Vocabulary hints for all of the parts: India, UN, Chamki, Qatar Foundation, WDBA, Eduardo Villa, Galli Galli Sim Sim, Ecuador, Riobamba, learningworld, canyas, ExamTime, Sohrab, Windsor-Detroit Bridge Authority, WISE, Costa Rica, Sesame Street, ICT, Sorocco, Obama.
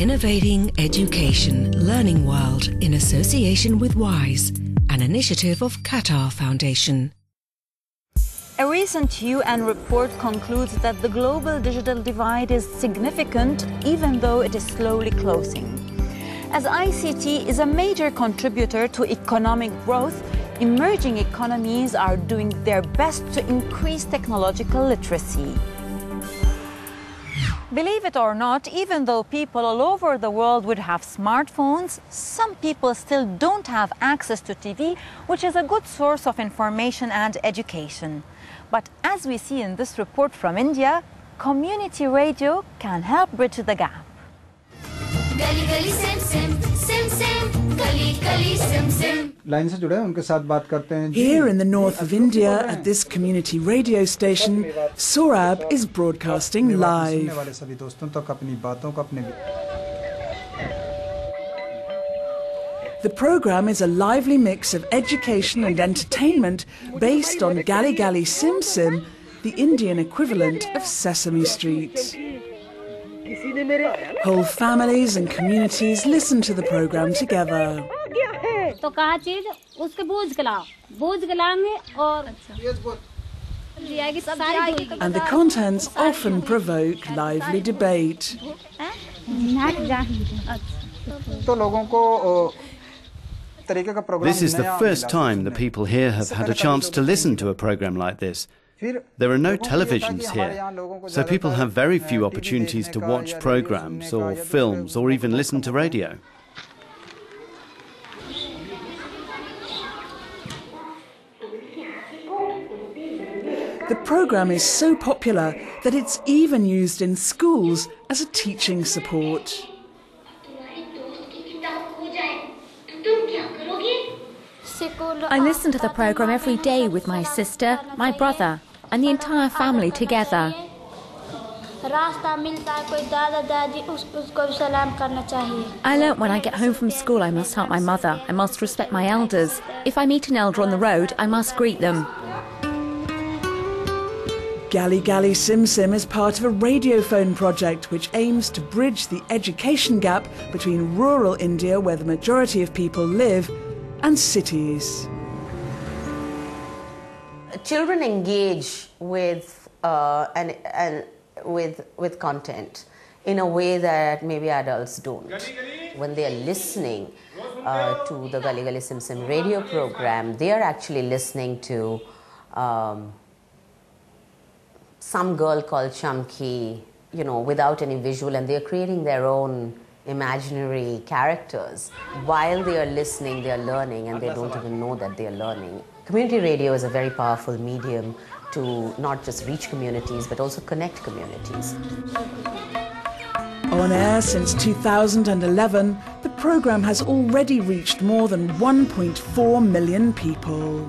Innovating Education Learning World in association with WISE, an initiative of Qatar Foundation. A recent UN report concludes that the global digital divide is significant, even though it is slowly closing. As ICT is a major contributor to economic growth, emerging economies are doing their best to increase technological literacy. Believe it or not, even though people all over the world would have smartphones, some people still don't have access to TV, which is a good source of information and education. But as we see in this report from India, community radio can help bridge the gap. Galli Galli Sim Sim, Sim Sim, Galli Galli Sim Sim. Here in the north of India, at this community radio station, Sohrab is broadcasting live. The program is a lively mix of education and entertainment based on Galli Galli Sim Sim, the Indian equivalent of Sesame Street. Whole families and communities listen to the program together. And the contents often provoke lively debate. This is the first time the people here have had a chance to listen to a program like this. There are no televisions here, so people have very few opportunities to watch programs or films or even listen to radio. The program is so popular that it's even used in schools as a teaching support. I listen to the program every day with my sister, my brother, and the entire family together. I learnt when I get home from school I must help my mother, I must respect my elders. If I meet an elder on the road, I must greet them. Galli Galli Sim Sim is part of a radiophone project which aims to bridge the education gap between rural India, where the majority of people live, and cities. Children engage with content in a way that maybe adults don't. When they are listening to the Galli Galli Sim Sim radio program, they are actually listening to some girl called Chamki, you know, without any visual, and they're creating their own imaginary characters. While they are listening, they are learning, and they don't even know that they are learning. Community radio is a very powerful medium to not just reach communities, but also connect communities. On air since 2011, the program has already reached more than 1.4 million people.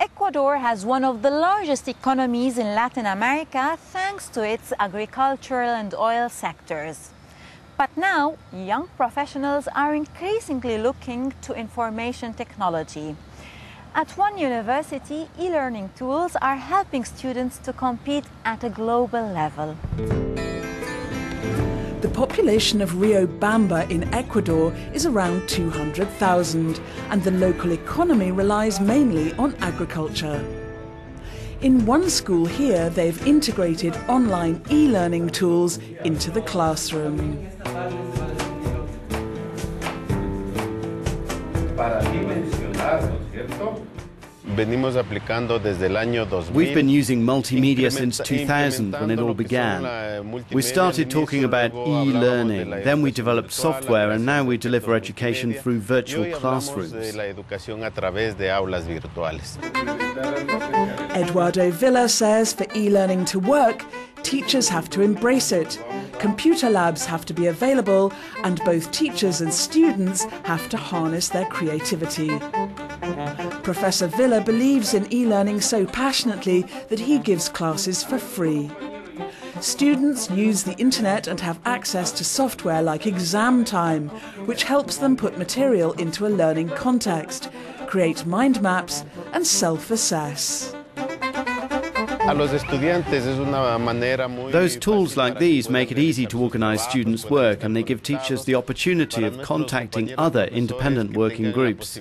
Ecuador has one of the largest economies in Latin America thanks to its agricultural and oil sectors. But now, young professionals are increasingly looking to information technology. At one university, e-learning tools are helping students to compete at a global level. The population of Riobamba in Ecuador is around 200,000, and the local economy relies mainly on agriculture. In one school here, they've integrated online e-learning tools into the classroom. We've been using multimedia since 2000 when it all began. We started talking about e-learning, then we developed software, and now we deliver education through virtual classrooms. Eduardo Villa says for e-learning to work, teachers have to embrace it. Computer labs have to be available, and both teachers and students have to harness their creativity. Professor Villa believes in e-learning so passionately that he gives classes for free. Students use the internet and have access to software like ExamTime, which helps them put material into a learning context, create mind maps and self-assess. Those tools like these make it easy to organize students' work, and they give teachers the opportunity of contacting other independent working groups.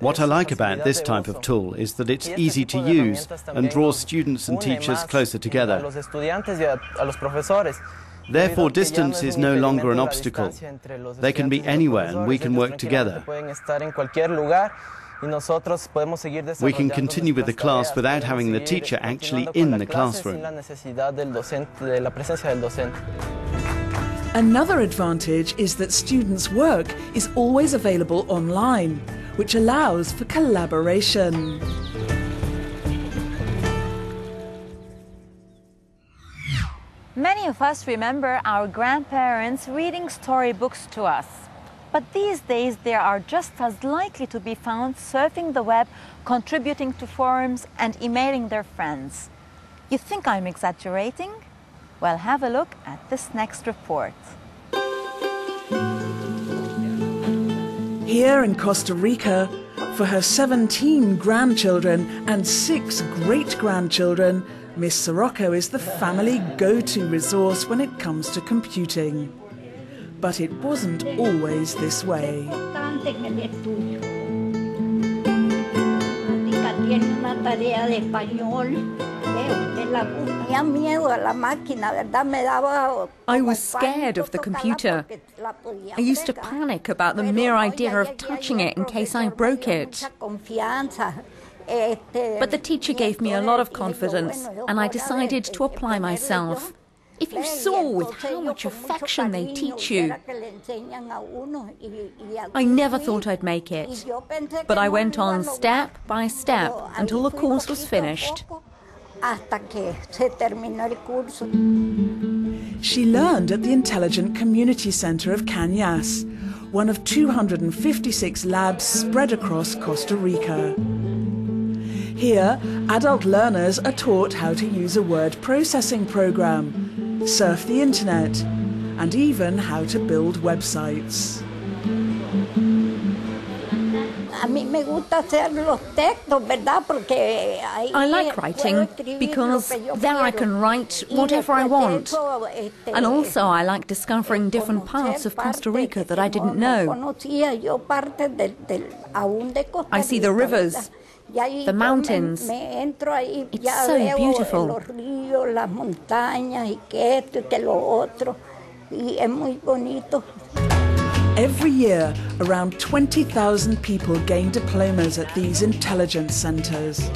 What I like about this type of tool is that it's easy to use and draws students and teachers closer together. Therefore, distance is no longer an obstacle. They can be anywhere and we can work together. We can continue with the class without having the teacher actually in the classroom. Another advantage is that students' work is always available online, which allows for collaboration. Many of us remember our grandparents reading storybooks to us. But these days they are just as likely to be found surfing the web, contributing to forums and emailing their friends. You think I'm exaggerating? Well, have a look at this next report. Here in Costa Rica, for her 17 grandchildren and 6 great-grandchildren, Miss Sorocco is the family go-to resource when it comes to computing. But it wasn't always this way. I was scared of the computer. I used to panic about the mere idea of touching it in case I broke it. But the teacher gave me a lot of confidence, and I decided to apply myself. If you saw with how much affection they teach you. I never thought I'd make it, but I went on step by step until the course was finished. She learned at the Intelligent Community Center of Canyas, one of 256 labs spread across Costa Rica. Here, adult learners are taught how to use a word processing program, surf the internet, and even how to build websites. I like writing because then I can write whatever I want. And also I like discovering different parts of Costa Rica that I didn't know. I see the rivers, the mountains. It's so beautiful. Every year, around 20,000 people gain diplomas at these intelligence centres.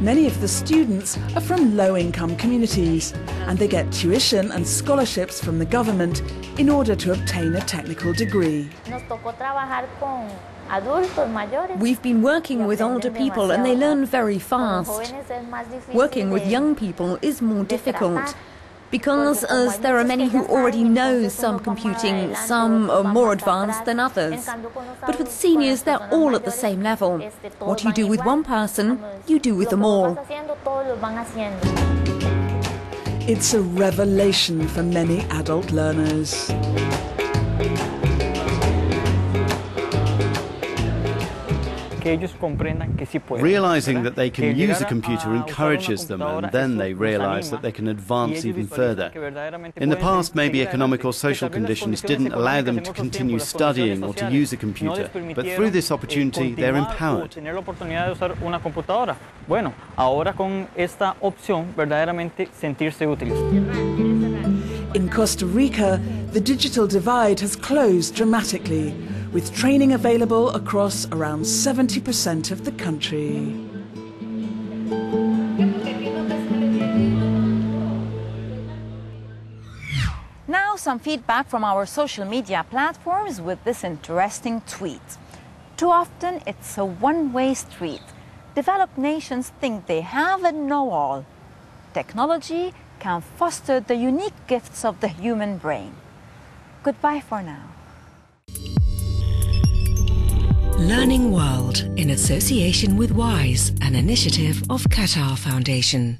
Many of the students are from low-income communities, and they get tuition and scholarships from the government in order to obtain a technical degree. We've been working with older people and they learn very fast. Working with young people is more difficult, because as there are many who already know some computing, some are more advanced than others. But with seniors, they're all at the same level. What you do with one person, you do with them all. It's a revelation for many adult learners. Realizing that they can use a computer encourages them, and then they realize that they can advance even further. In the past, maybe economic or social conditions didn't allow them to continue studying or to use a computer, but through this opportunity, they're empowered. In Costa Rica, the digital divide has closed dramatically, with training available across around 70% of the country. Now some feedback from our social media platforms with this interesting tweet. Too often it's a one-way street. Developed nations think they have and know all. Technology can foster the unique gifts of the human brain. Goodbye for now. Learning World in association with WISE, an initiative of Qatar Foundation.